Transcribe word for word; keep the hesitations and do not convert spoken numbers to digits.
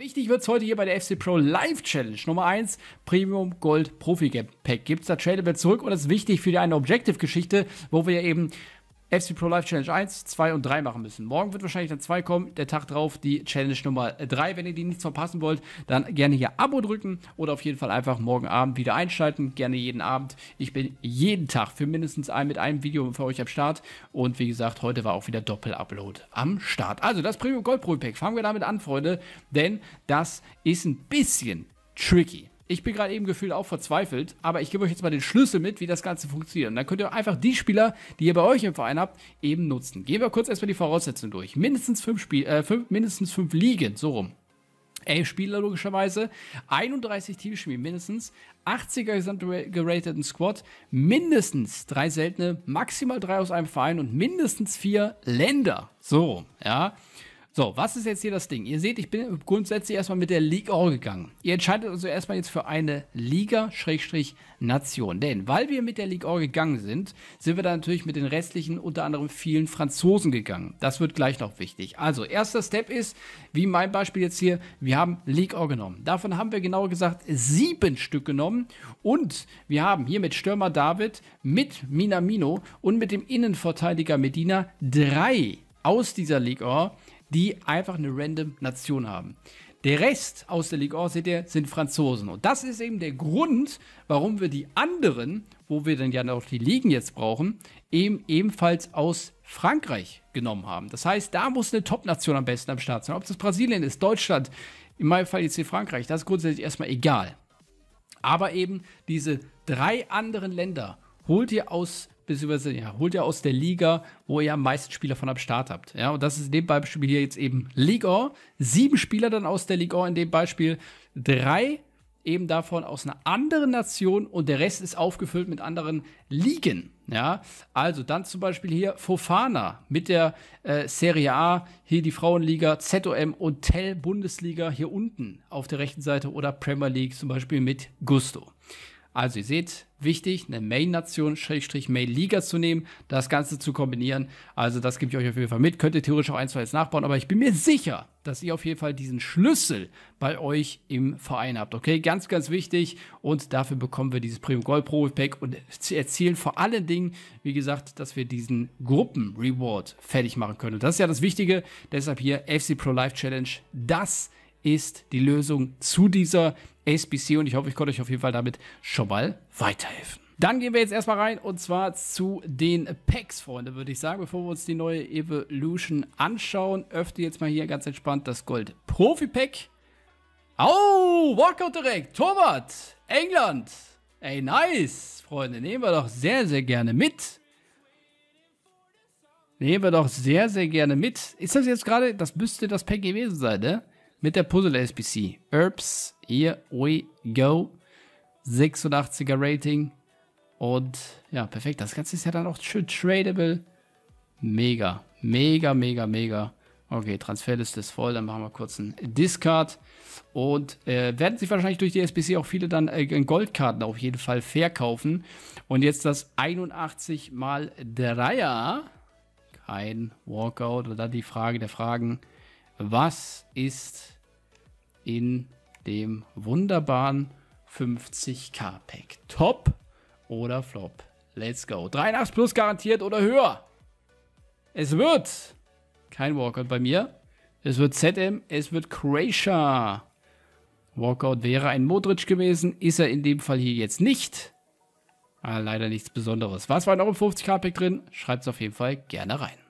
Wichtig wird es heute hier bei der F C Pro Live Challenge. Nummer eins, Premium Gold Profi Gap Pack. Gibt es da Tradable zurück und das ist wichtig für die eine Objective-Geschichte, wo wir eben F C Pro Live Challenge eins, zwei und drei machen müssen. Morgen wird wahrscheinlich dann zwei kommen, der Tag drauf die Challenge Nummer drei. Wenn ihr die nichts verpassen wollt, dann gerne hier Abo drücken oder auf jeden Fall einfach morgen Abend wieder einschalten. Gerne jeden Abend. Ich bin jeden Tag für mindestens ein mit einem Video für euch am Start. Und wie gesagt, heute war auch wieder Doppel-Upload am Start. Also das Premium Gold Pro Pack. Fangen wir damit an, Freunde, denn das ist ein bisschen tricky. Ich bin gerade eben gefühlt auch verzweifelt, aber ich gebe euch jetzt mal den Schlüssel mit, wie das Ganze funktioniert. Und dann könnt ihr einfach die Spieler, die ihr bei euch im Verein habt, eben nutzen. Gehen wir kurz erstmal die Voraussetzungen durch. Mindestens fünf, Spiel, äh, fünf, mindestens fünf Ligen, so rum. elf Spieler logischerweise, einunddreißig Teamspiele mindestens, achtziger gesamt gerateten Squad, mindestens drei seltene, maximal drei aus einem Verein und mindestens vier Länder, so rum, ja. So, was ist jetzt hier das Ding? Ihr seht, ich bin grundsätzlich erstmal mit der Ligue eins gegangen. Ihr entscheidet also erstmal jetzt für eine Liga-Nation. Denn, weil wir mit der Ligue eins gegangen sind, sind wir dann natürlich mit den restlichen, unter anderem vielen Franzosen gegangen. Das wird gleich noch wichtig. Also, erster Step ist, wie mein Beispiel jetzt hier, wir haben Ligue eins genommen. Davon haben wir genauer gesagt sieben Stück genommen. Und wir haben hier mit Stürmer David, mit Minamino und mit dem Innenverteidiger Medina drei aus dieser Ligue eins, die einfach eine random Nation haben. Der Rest aus der Ligue eins, seht ihr, sind Franzosen. Und das ist eben der Grund, warum wir die anderen, wo wir dann ja noch die Ligen jetzt brauchen, eben ebenfalls aus Frankreich genommen haben. Das heißt, da muss eine Top-Nation am besten am Start sein. Ob das Brasilien ist, Deutschland, in meinem Fall jetzt hier Frankreich, das ist grundsätzlich erstmal egal. Aber eben diese drei anderen Länder holt ihr aus beziehungsweise ja, holt ihr aus der Liga, wo ihr am meisten Spieler von am Start habt. Ja, und das ist in dem Beispiel hier jetzt eben Ligue eins. Sieben Spieler dann aus der Ligue eins in dem Beispiel. Drei eben davon aus einer anderen Nation und der Rest ist aufgefüllt mit anderen Ligen. Ja, also dann zum Beispiel hier Fofana mit der äh, Serie A, hier die Frauenliga, Z O M und Tel Bundesliga hier unten auf der rechten Seite oder Premier League zum Beispiel mit Gusto. Also ihr seht, wichtig, eine Main-Nation, Schrägstrich Main-Liga zu nehmen, das Ganze zu kombinieren. Also das gebe ich euch auf jeden Fall mit. Könnt ihr theoretisch auch ein, zwei jetzt nachbauen, aber ich bin mir sicher, dass ihr auf jeden Fall diesen Schlüssel bei euch im Verein habt. Okay, ganz, ganz wichtig. Und dafür bekommen wir dieses Premium Gold Pro Pack und erzielen vor allen Dingen, wie gesagt, dass wir diesen Gruppen-Reward fertig machen können. Und das ist ja das Wichtige. Deshalb hier F C Pro Live Challenge, das ist die Lösung zu dieser S B C und ich hoffe, ich konnte euch auf jeden Fall damit schon mal weiterhelfen. Dann gehen wir jetzt erstmal rein und zwar zu den Packs, Freunde, würde ich sagen. Bevor wir uns die neue Evolution anschauen, öffne jetzt mal hier ganz entspannt das Gold Profi Pack. Au, Walkout direkt, Torwart, England. Ey, nice, Freunde, nehmen wir doch sehr, sehr gerne mit. Nehmen wir doch sehr, sehr gerne mit. Ist das jetzt gerade, das müsste das Pack gewesen sein, ne? Mit der Puzzle-S P C. Herbs, here we go. sechsundachtziger Rating. Und ja, perfekt. Das Ganze ist ja dann auch schön tradable. Mega, mega, mega, mega. Okay, Transferliste ist voll. Dann machen wir kurz einen Discard. Und äh, werden sich wahrscheinlich durch die S B C auch viele dann äh, Goldkarten auf jeden Fall verkaufen. Und jetzt das einundachtzig mal Dreier. Kein Walkout. Und dann die Frage der Fragen. Was ist in dem wunderbaren fünfzig K Pack? Top oder Flop? Let's go. dreiundachtzig plus garantiert oder höher. Es wird kein Walkout bei mir. Es wird Z M, es wird Croatia. Walkout wäre ein Modric gewesen. Ist er in dem Fall hier jetzt nicht. Ah, leider nichts Besonderes. Was war noch im fünfzig K Pack drin? Schreibt es auf jeden Fall gerne rein.